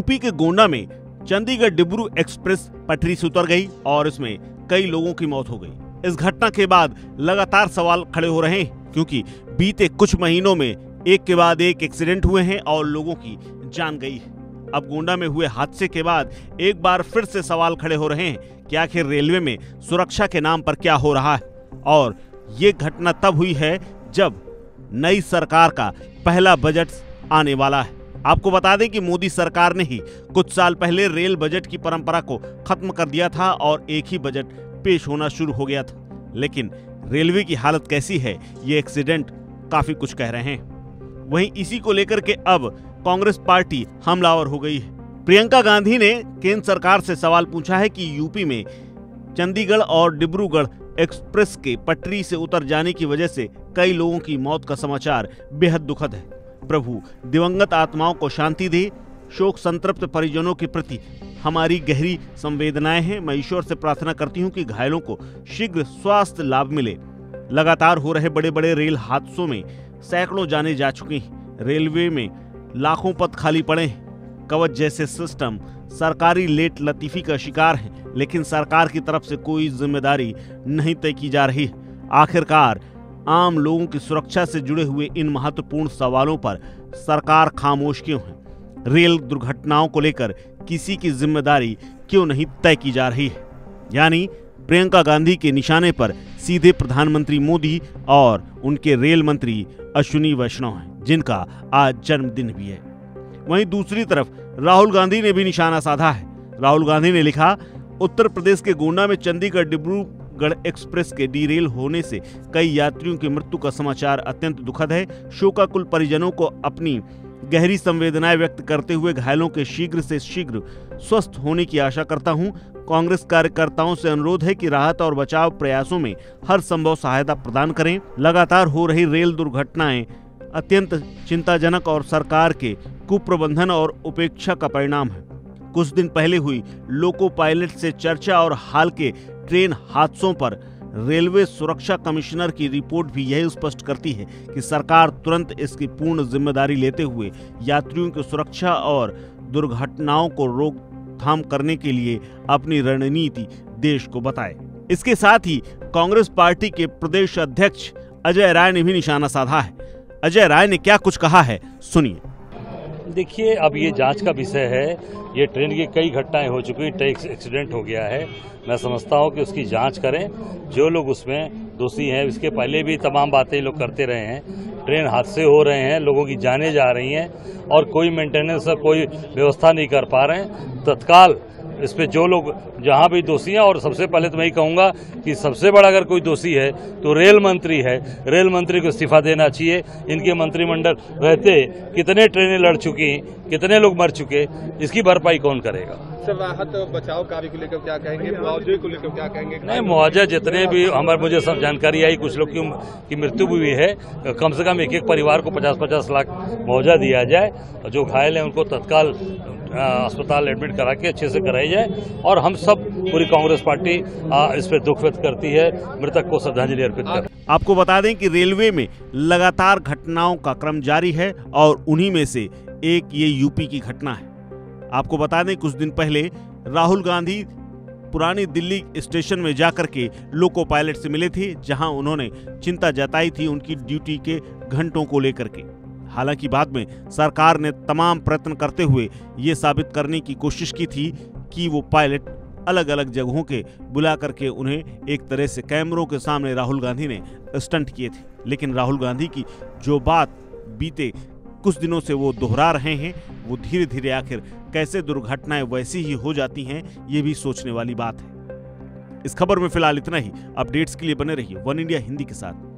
UP के गोंडा में Chandigarh Dibrugarh express पटरी से उतर गई और इसमें कई लोगों की मौत हो गई। इस घटना के बाद लगातार सवाल खड़े हो रहे हैं क्योंकि बीते कुछ महीनों में एक के बाद एक एक्सीडेंट हुए हैं और लोगों की जान गई है। अब गोंडा में हुए हादसे के बाद एक बार फिर से सवाल खड़े हो रहे हैं कि आखिर रेलवे में सुरक्षा के नाम पर क्या हो रहा है। और ये घटना तब हुई है जब नई सरकार का पहला बजट आने वाला है। आपको बता दें कि मोदी सरकार ने ही कुछ साल पहले रेल बजट की परंपरा को खत्म कर दिया था और एक ही बजट पेश होना शुरू हो गया था। लेकिन रेलवे की हालत कैसी है, ये एक्सीडेंट काफी कुछ कह रहे हैं। वहीं इसी को लेकर के अब कांग्रेस पार्टी हमलावर हो गई है। प्रियंका गांधी ने केंद्र सरकार से सवाल पूछा है कि यूपी में चंडीगढ़ और डिब्रूगढ़ एक्सप्रेस के पटरी से उतर जाने की वजह से कई लोगों की मौत का समाचार बेहद दुखद है। प्रभु दिवंगत आत्माओं को शांति दे। शोक संतप्त परिजनों के प्रति हमारी गहरी संवेदनाएं हैं। मैं ईश्वर से प्रार्थना करती हूं कि घायलों को शीघ्र स्वास्थ्य लाभ मिले। लगातार हो रहे बड़े बड़े रेल हादसों में सैकड़ों जाने जा चुकी हैं। रेलवे में लाखों पद खाली पड़े हैं। कवच जैसे सिस्टम सरकारी लेट लतीफी का शिकार है, लेकिन सरकार की तरफ से कोई जिम्मेदारी नहीं तय की जा रही। आखिरकार आम लोगों की सुरक्षा से जुड़े हुए इन महत्वपूर्ण सवालों पर सरकार खामोश क्यों है? रेल दुर्घटनाओं को लेकर किसी की जिम्मेदारी क्यों नहीं तय की जा रही है? यानी प्रियंका गांधी के निशाने पर सीधे प्रधानमंत्री मोदी और उनके रेल मंत्री अश्विनी वैष्णव हैं, जिनका आज जन्मदिन भी है। वहीं दूसरी तरफ राहुल गांधी ने भी निशाना साधा है। राहुल गांधी ने लिखा, उत्तर प्रदेश के गोंडा में चंडीगढ़ डिब्रूगढ़ एक्सप्रेस के डीरेल होने से कई यात्रियों की मृत्यु का समाचार अत्यंत दुखद है। शोकाकुल परिजनों को अपनी गहरी संवेदनाएं व्यक्त करते हुए घायलों के शीघ्र से शीघ्र स्वस्थ होने की आशा करता हूं। कांग्रेस कार्यकर्ताओं से अनुरोध है कि राहत और बचाव प्रयासों में हर संभव सहायता प्रदान करें। लगातार हो रही रेल दुर्घटनाएं अत्यंत चिंताजनक और सरकार के कुप्रबंधन और उपेक्षा का परिणाम है। कुछ दिन पहले हुई लोको पायलट से चर्चा और हाल के ट्रेन हादसों पर रेलवे सुरक्षा कमिश्नर की रिपोर्ट भी यही स्पष्ट करती है कि सरकार तुरंत इसकी पूर्ण जिम्मेदारी लेते हुए यात्रियों की सुरक्षा और दुर्घटनाओं को रोकथाम करने के लिए अपनी रणनीति देश को बताए। इसके साथ ही कांग्रेस पार्टी के प्रदेश अध्यक्ष अजय राय ने भी निशाना साधा है। अजय राय ने क्या कुछ कहा है, सुनिए। देखिए, अब ये जांच का विषय है। ये ट्रेन की कई घटनाएं हो चुकी हैं, ट्रेन एक्सीडेंट हो गया है। मैं समझता हूं कि उसकी जांच करें, जो लोग उसमें दोषी हैं। इसके पहले भी तमाम बातें लोग करते रहे हैं। ट्रेन हादसे हो रहे हैं, लोगों की जानें जा रही हैं और कोई मेंटेनेंस और कोई व्यवस्था नहीं कर पा रहे हैं। तत्काल इस पर जो लोग जहाँ भी दोषी हैं, और सबसे पहले तो मैं ही कहूँगा कि सबसे बड़ा अगर कोई दोषी है तो रेल मंत्री है। रेल मंत्री को इस्तीफा देना चाहिए। इनके मंत्रिमंडल रहते कितने ट्रेनें लड़ चुकी, कितने लोग मर चुके, इसकी भरपाई कौन करेगा? सर, राहत बचाव कार्य को लेकर क्या कहेंगे? मुआवजे को लेकर क्या कहेंगे? नहीं, मुआवजा जितने भी हमारे मुझे सब जानकारी आई, कुछ लोग की मृत्यु भी हुई है। कम से कम एक एक परिवार को 50-50 लाख मुआवजा दिया जाए और जो घायल हैं उनको तत्काल अस्पताल एडमिट करा के अच्छे से कराई जाए। और हम सब पूरी कांग्रेस पार्टी इस पर दुख व्यक्त करती है, मृतक को श्रद्धांजलि अर्पित कर। आपको बता दें कि रेलवे में लगातार घटनाओं का क्रम जारी है और उन्हीं में से एक ये यूपी की घटना है। आपको बता दें, कुछ दिन पहले राहुल गांधी पुरानी दिल्ली स्टेशन में जाकर के लोको पायलट से मिले थे, जहां उन्होंने चिंता जताई थी उनकी ड्यूटी के घंटों को लेकर के। हालांकि बाद में सरकार ने तमाम प्रयत्न करते हुए ये साबित करने की कोशिश की थी कि वो पायलट अलग अलग जगहों के बुला करके उन्हें एक तरह से कैमरों के सामने राहुल गांधी ने स्टंट किए थे। लेकिन राहुल गांधी की जो बात बीते कुछ दिनों से वो दोहरा रहे हैं, वो धीरे धीरे आखिर कैसे दुर्घटनाएं वैसी ही हो जाती हैं, ये भी सोचने वाली बात है। इस खबर में फिलहाल इतना ही। अपडेट्स के लिए बने रहिए वनइंडिया हिंदी के साथ।